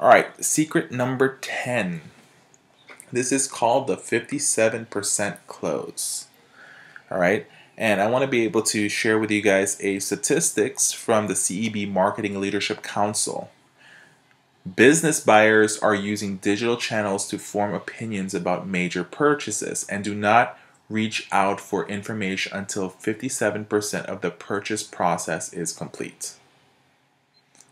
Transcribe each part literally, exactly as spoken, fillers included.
All right, secret number ten. This is called the fifty-seven percent close. All right, and I want to be able to share with you guys a statistics from the C E B Marketing Leadership Council. Business buyers are using digital channels to form opinions about major purchases and do not reach out for information until fifty-seven percent of the purchase process is complete.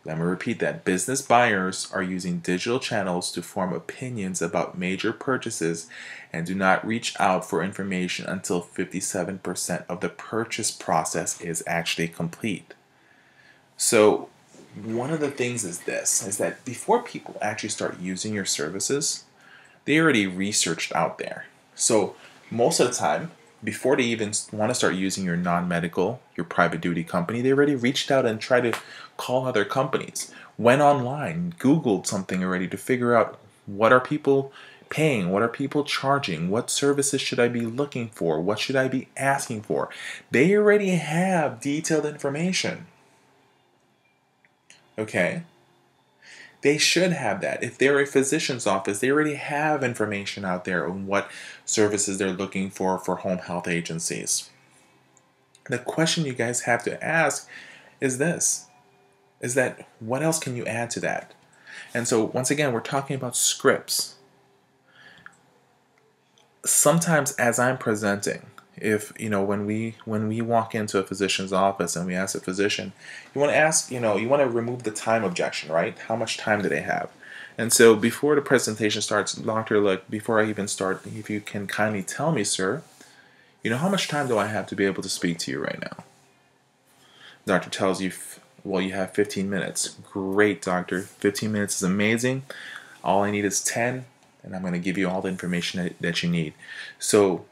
Let me repeat that. Business buyers are using digital channels to form opinions about major purchases and do not reach out for information until fifty-seven percent of the purchase process is actually complete. So one of the things is this, is that before people actually start using your services, they already researched out there. So most of the time, before they even want to start using your non-medical, your private duty company, they already reached out and tried to call other companies, went online, Googled something already to figure out what are people paying, what are people charging, what services should I be looking for, what should I be asking for. They already have detailed information. Okay? They should have that. If they're a physician's office, they already have information out there on what services they're looking for for home health agencies. The question you guys have to ask is this, is that what else can you add to that? And so once again, we're talking about scripts. Sometimes as I'm presenting, if, you know, when we when we walk into a physician's office and we ask a physician, you want to ask, you know, you want to remove the time objection, right? How much time do they have? And so before the presentation starts, doctor, look, before I even start, if you can kindly tell me, sir, you know, how much time do I have to be able to speak to you right now? The doctor tells you, well, you have fifteen minutes. Great, doctor. fifteen minutes is amazing. All I need is ten, and I'm going to give you all the information that, that you need. So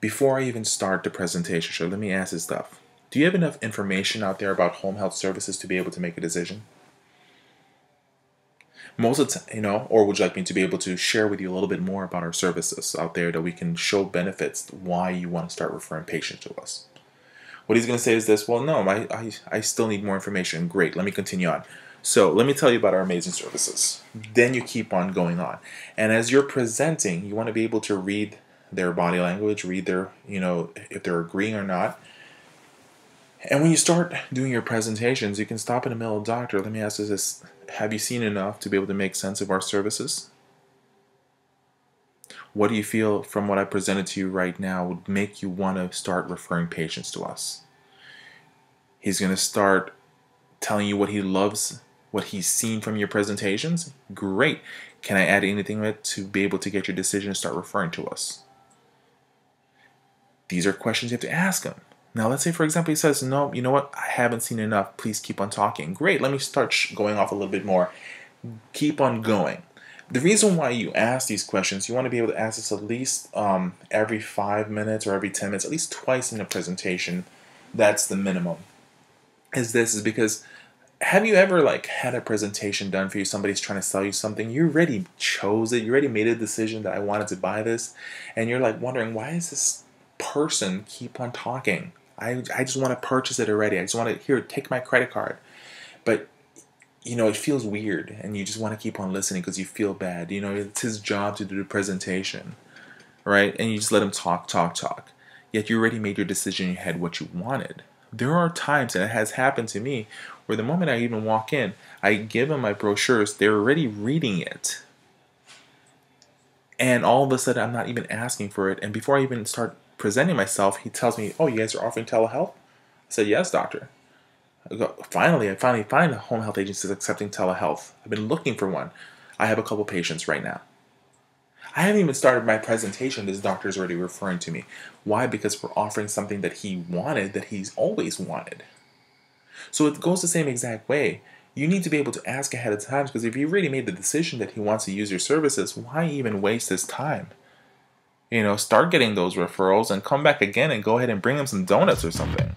before I even start the presentation, so let me ask this stuff. Do you have enough information out there about home health services to be able to make a decision? Most of the time, you know, or would you like me to be able to share with you a little bit more about our services out there that we can show benefits why you want to start referring patients to us? What he's going to say is this, well, no, I, I, I still need more information. Great, let me continue on. So let me tell you about our amazing services. Then you keep on going on. And as you're presenting, you want to be able to read their body language, read their, you know, if they're agreeing or not. And when you start doing your presentations, you can stop in the middle of, doctor, let me ask you this, have you seen enough to be able to make sense of our services? What do you feel from what I presented to you right now would make you want to start referring patients to us? He's going to start telling you what he loves, what he's seen from your presentations. Great. Can I add anything to be able to get your decision to start referring to us? These are questions you have to ask him. Now, let's say, for example, he says, no, you know what? I haven't seen enough. Please keep on talking. Great. Let me start going off a little bit more. Keep on going. The reason why you ask these questions, you want to be able to ask this at least um, every five minutes or every ten minutes, at least twice in a presentation. That's the minimum. Is this is because have you ever like had a presentation done for you? Somebody's trying to sell you something. You already chose it. You already made a decision that I wanted to buy this. And you're like wondering, why is this person keep on talking? I, I just want to purchase it already. I just want to, here, take my credit card. But, you know, it feels weird. And you just want to keep on listening because you feel bad. You know, it's his job to do the presentation, right? And you just let him talk, talk, talk. Yet you already made your decision in your head what you wanted. There are times, and it has happened to me, where the moment I even walk in, I give them my brochures, they're already reading it. And all of a sudden, I'm not even asking for it. And before I even start presenting myself, he tells me, oh, you guys are offering telehealth? I said, yes, doctor. I go, finally, I finally find a home health agency accepting telehealth. I've been looking for one. I have a couple patients right now. I haven't even started my presentation. This doctor is already referring to me. Why? Because we're offering something that he wanted, that he's always wanted. So it goes the same exact way. You need to be able to ask ahead of time, because if you really made the decision that he wants to use your services, why even waste his time? You know, start getting those referrals and come back again and go ahead and bring him some donuts or something.